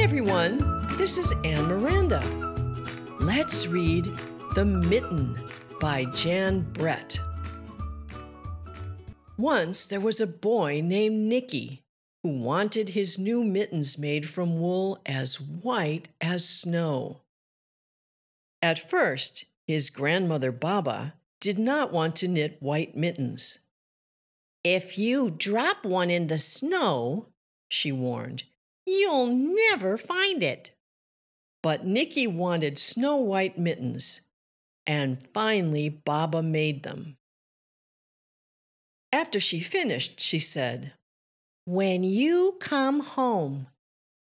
Hi everyone, this is Anne Miranda. Let's read The Mitten by Jan Brett. Once there was a boy named Nicky who wanted his new mittens made from wool as white as snow. At first, his grandmother Baba did not want to knit white mittens. "If you drop one in the snow," she warned, "you'll never find it." But Nicky wanted snow-white mittens, and finally Baba made them. After she finished, she said, "When you come home,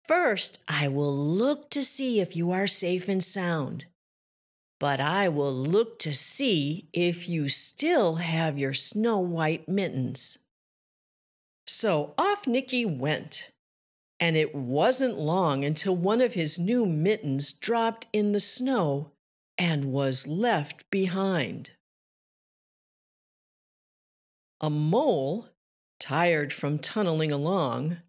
first I will look to see if you are safe and sound. But I will look to see if you still have your snow-white mittens." So off Nicky went, and it wasn't long until one of his new mittens dropped in the snow and was left behind. A mole, tired from tunneling along,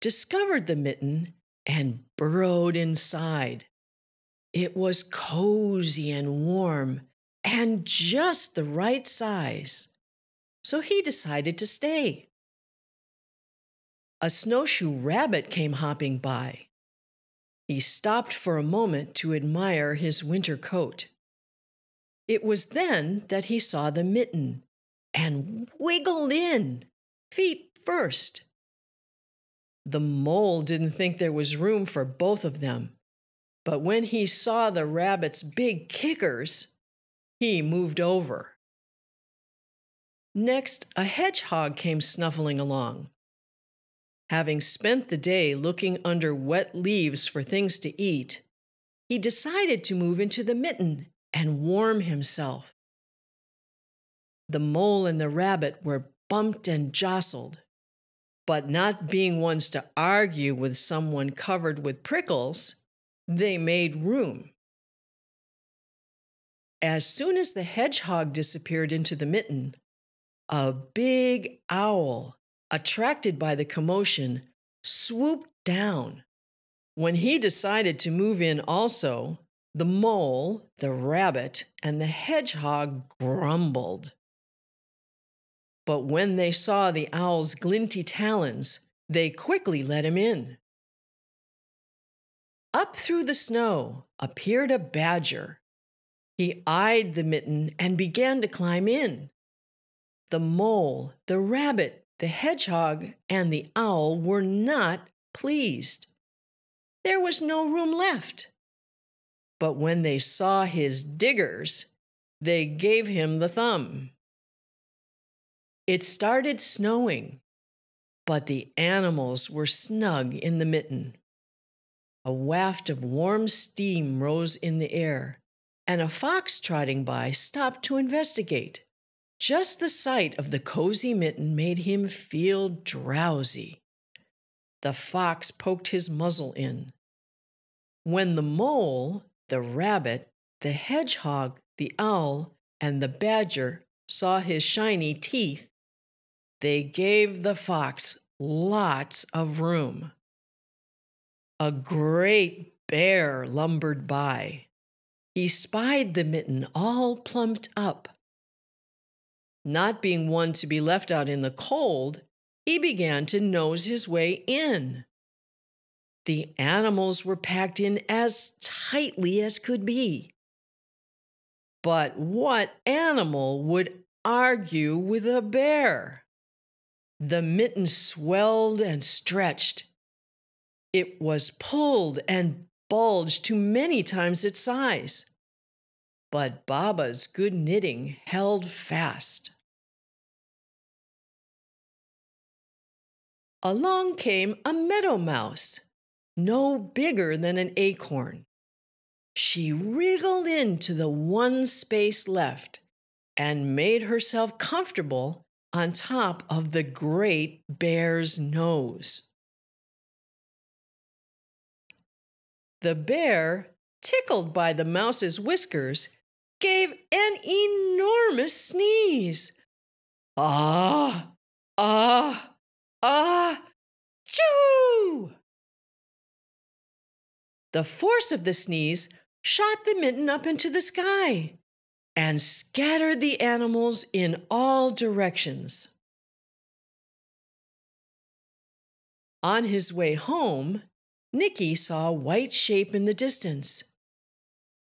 discovered the mitten and burrowed inside. It was cozy and warm and just the right size, so he decided to stay. A snowshoe rabbit came hopping by. He stopped for a moment to admire his winter coat. It was then that he saw the mitten and wiggled in, feet first. The mole didn't think there was room for both of them, but when he saw the rabbit's big kickers, he moved over. Next, a hedgehog came snuffling along. Having spent the day looking under wet leaves for things to eat, he decided to move into the mitten and warm himself. The mole and the rabbit were bumped and jostled, but not being ones to argue with someone covered with prickles, they made room. As soon as the hedgehog disappeared into the mitten, a big owl, attracted by the commotion, swooped down. When he decided to move in also, the mole, the rabbit, and the hedgehog grumbled. But when they saw the owl's glinty talons, they quickly let him in. Up through the snow appeared a badger. He eyed the mitten and began to climb in. The mole, the rabbit, the hedgehog, and the owl were not pleased. There was no room left. But when they saw his diggers, they gave him the thumb. It started snowing, but the animals were snug in the mitten. A waft of warm steam rose in the air, and a fox trotting by stopped to investigate. Just the sight of the cozy mitten made him feel drowsy. The fox poked his muzzle in. When the mole, the rabbit, the hedgehog, the owl, and the badger saw his shiny teeth, they gave the fox lots of room. A great bear lumbered by. He spied the mitten all plumped up. Not being one to be left out in the cold, he began to nose his way in. The animals were packed in as tightly as could be. But what animal would argue with a bear? The mitten swelled and stretched. It was pulled and bulged to many times its size. But Baba's good knitting held fast. Along came a meadow mouse, no bigger than an acorn. She wriggled into the one space left and made herself comfortable on top of the great bear's nose. The bear, tickled by the mouse's whiskers, gave an enormous sneeze. "Ah, ah, ah, choo!" The force of the sneeze shot the mitten up into the sky and scattered the animals in all directions. On his way home, Nicky saw a white shape in the distance.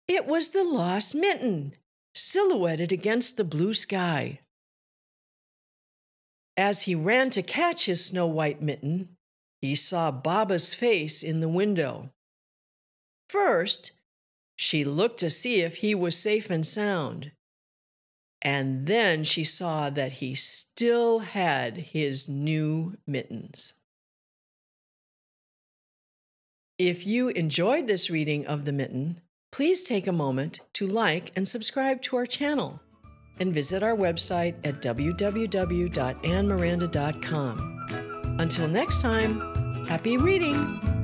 It was the lost mitten, silhouetted against the blue sky. As he ran to catch his snow-white mitten, he saw Baba's face in the window. First, she looked to see if he was safe and sound, and then she saw that he still had his new mittens. If you enjoyed this reading of The Mitten, please take a moment to like and subscribe to our channel and visit our website at www.annemiranda.com. Until next time, happy reading!